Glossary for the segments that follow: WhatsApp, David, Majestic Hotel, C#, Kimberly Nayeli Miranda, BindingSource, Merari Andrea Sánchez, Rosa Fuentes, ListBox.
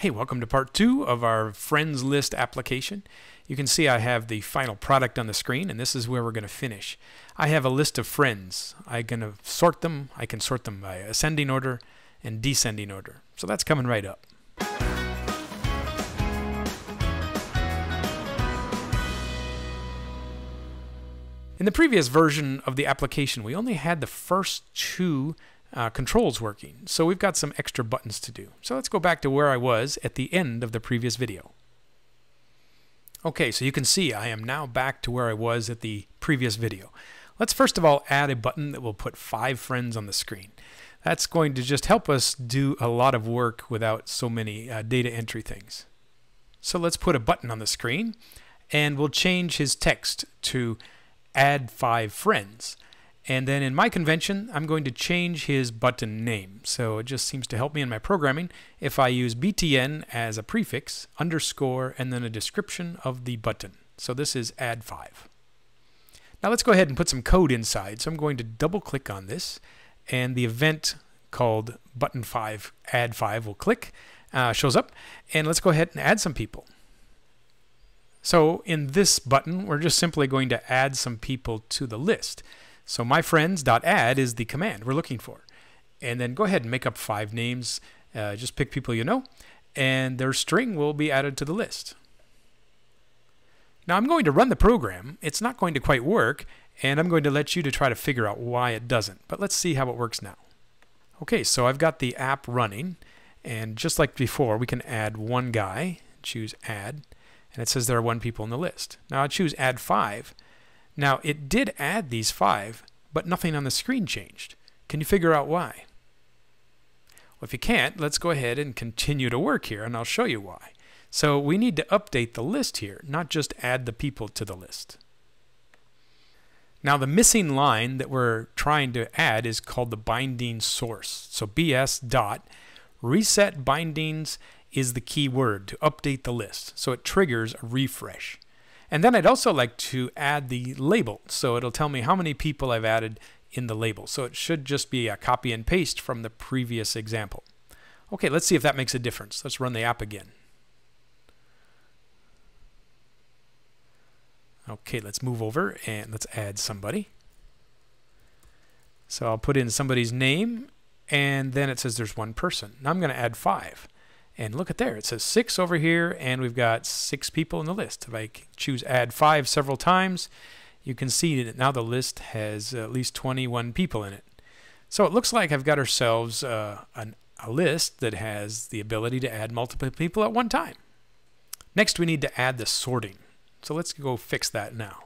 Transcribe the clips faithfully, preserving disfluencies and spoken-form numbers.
Hey, welcome to part two of our friends list application. You can see I have the final product on the screen, and this is where we're going to finish. I have a list of friends. I'm going to sort them. I can sort them by ascending order and descending order. So that's coming right up. In the previous version of the application, we only had the first two Uh, controls working, so we've got some extra buttons to do. So let's go back to where I was at the end of the previous video. Okay, so you can see I am now back to where I was at the previous video. Let's first of all add a button that will put five friends on the screen. That's going to just help us do a lot of work without so many uh, data entry things. So let's put a button on the screen, and we'll change his text to add five friends. And then in my convention, I'm going to change his button name. So it just seems to help me in my programming if I use B T N as a prefix, underscore, and then a description of the button. So this is add five. Now let's go ahead and put some code inside. So I'm going to double click on this, and the event called button five, add five, will click, uh, shows up. And let's go ahead and add some people. So in this button, we're just simply going to add some people to the list. So myfriends.add is the command we're looking for. And then go ahead and make up five names. Uh, just pick people you know, and their string will be added to the list. Now I'm going to run the program. It's not going to quite work, and I'm going to let you to try to figure out why it doesn't. But let's see how it works now. Okay, so I've got the app running, and just like before, we can add one guy, choose add, and it says there are one people in the list. Now I choose add five. Now, it did add these five, but nothing on the screen changed. Can you figure out why? Well, if you can't, let's go ahead and continue to work here, and I'll show you why. So we need to update the list here, not just add the people to the list. Now, the missing line that we're trying to add is called the binding source. So B S dot reset bindings is the key word to update the list, so it triggers a refresh. And then I'd also like to add the label, so it'll tell me how many people I've added in the label. So it should just be a copy and paste from the previous example. Okay, let's see if that makes a difference. Let's run the app again. Okay, let's move over and let's add somebody. So I'll put in somebody's name, and then it says there's one person. Now I'm going to add five. And look at there, it says six over here, and we've got six people in the list. If I choose add five several times, you can see that now the list has at least twenty-one people in it. So it looks like I've got ourselves uh, an, a list that has the ability to add multiple people at one time. Next, we need to add the sorting. So let's go fix that now.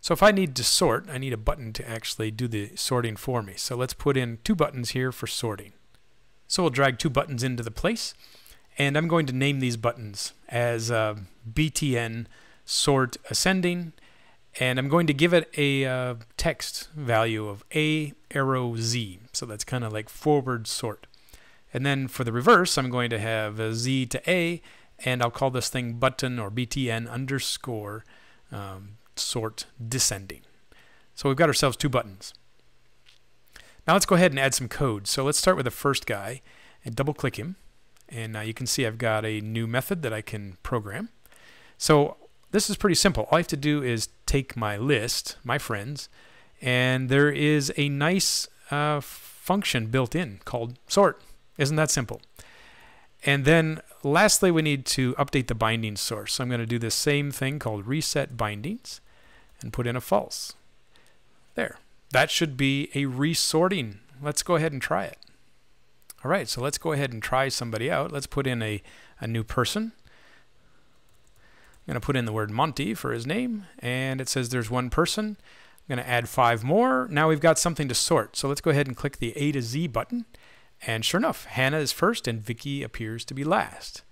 So if I need to sort, I need a button to actually do the sorting for me. So let's put in two buttons here for sorting. So we'll drag two buttons into the place, and I'm going to name these buttons as uh, B T N sort ascending, and I'm going to give it a uh, text value of A arrow Z, so that's kind of like forward sort. And then for the reverse, I'm going to have a Z to A, and I'll call this thing button or B T N underscore um, sort descending. So we've got ourselves two buttons. Now let's go ahead and add some code. So let's start with the first guy and double click him. And now you can see I've got a new method that I can program. So this is pretty simple. All I have to do is take my list, my friends, and there is a nice uh, function built in called sort. Isn't that simple? And then lastly, we need to update the binding source. So I'm going to do the same thing called reset bindings and put in a false. There. That should be a resorting. Let's go ahead and try it. All right, so let's go ahead and try somebody out. Let's put in a, a new person. I'm going to put in the word Monty for his name, and it says there's one person. I'm going to add five more. Now we've got something to sort. So let's go ahead and click the A to Z button. And sure enough, Hannah is first, and Vicky appears to be last.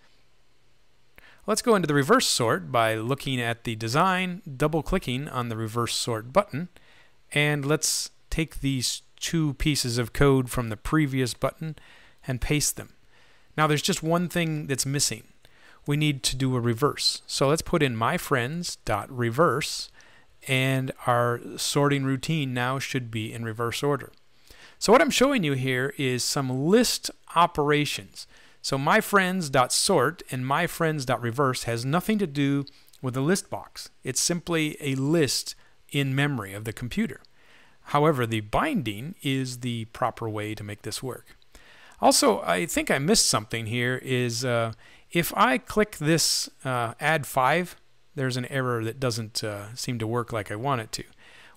Let's go into the reverse sort by looking at the design, double-clicking on the reverse sort button. And let's take these two pieces of code from the previous button and paste them. Now there's just one thing that's missing. We need to do a reverse. So let's put in myfriends.reverse, and our sorting routine now should be in reverse order. So what I'm showing you here is some list operations. So myFriends.sort and myFriends.reverse has nothing to do with the list box. It's simply a list in memory of the computer. However, the binding is the proper way to make this work. Also, I think I missed something here is uh, if I click this uh, add five, there's an error that doesn't uh, seem to work like I want it to.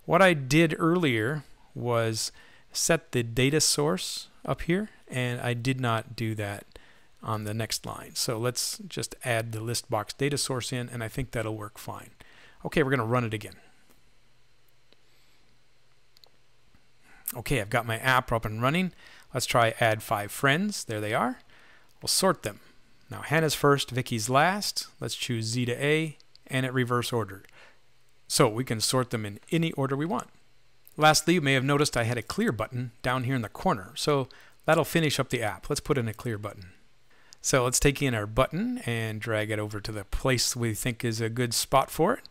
What I did earlier was set the data source up here, and I did not do that on the next line. So let's just add the list box data source in, and I think that'll work fine. Okay, we're going to run it again. Okay, I've got my app up and running. Let's try add five friends. There they are. We'll sort them. Now Hannah's first, Vicky's last. Let's choose Z to A and at reverse order. So we can sort them in any order we want. Lastly, you may have noticed I had a clear button down here in the corner. So that'll finish up the app. Let's put in a clear button. So let's take in our button and drag it over to the place we think is a good spot for it.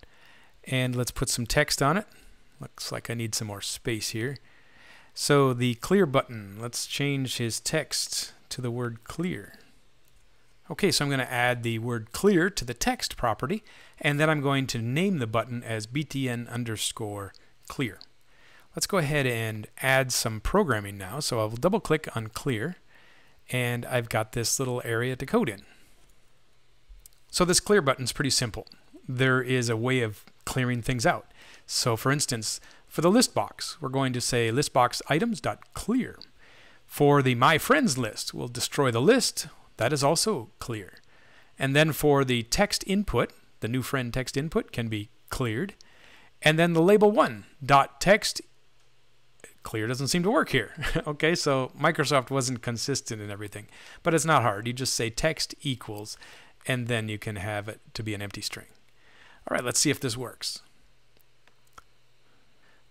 And let's put some text on it. Looks like I need some more space here. So the clear button, let's change his text to the word clear. Okay, so I'm going to add the word clear to the text property, and then I'm going to name the button as btn underscore clear. Let's go ahead and add some programming now. So I'll double click on clear, and I've got this little area to code in. So this clear button is pretty simple. There is a way of clearing things out. So for instance, for the list box, we're going to say listbox items.clear. For the my friends list, we'll destroy the list. That is also clear. And then for the text input, the new friend text input can be cleared. And then the label one dot text clear doesn't seem to work here. Okay, so Microsoft wasn't consistent in everything, but it's not hard. You just say text equals, and then you can have it to be an empty string. All right, let's see if this works.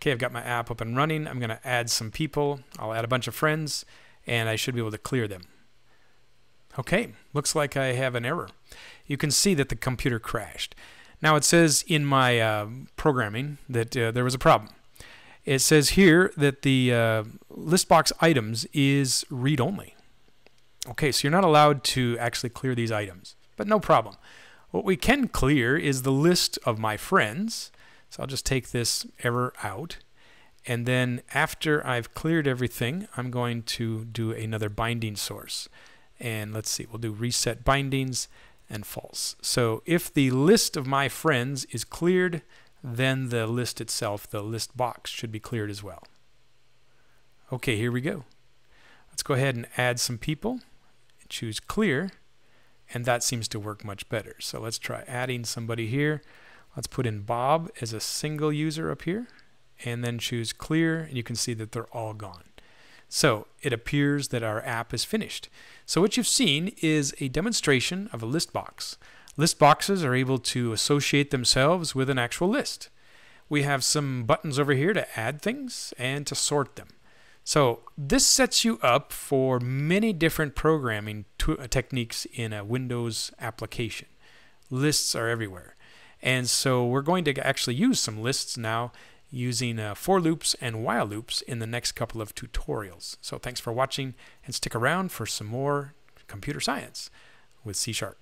Okay, I've got my app up and running. I'm going to add some people. I'll add a bunch of friends, and I should be able to clear them. Okay, looks like I have an error. You can see that the computer crashed. Now it says in my uh, programming that uh, there was a problem. It says here that the uh, ListBox items is read-only. Okay, so you're not allowed to actually clear these items, but no problem. What we can clear is the list of my friends. So I'll just take this error out, and then after I've cleared everything, I'm going to do another binding source. And let's see, we'll do reset bindings and false. So if the list of my friends is cleared, then the list itself, the list box, should be cleared as well. Okay, here we go. Let's go ahead and add some people, choose clear, and that seems to work much better. So let's try adding somebody here. Let's put in Bob as a single user up here, and then choose clear, and you can see that they're all gone. So it appears that our app is finished. So what you've seen is a demonstration of a list box. List boxes are able to associate themselves with an actual list. We have some buttons over here to add things and to sort them. So this sets you up for many different programming techniques in a Windows application. Lists are everywhere. And so we're going to actually use some lists now using uh, for loops and while loops in the next couple of tutorials. So thanks for watching, and stick around for some more computer science with C sharp.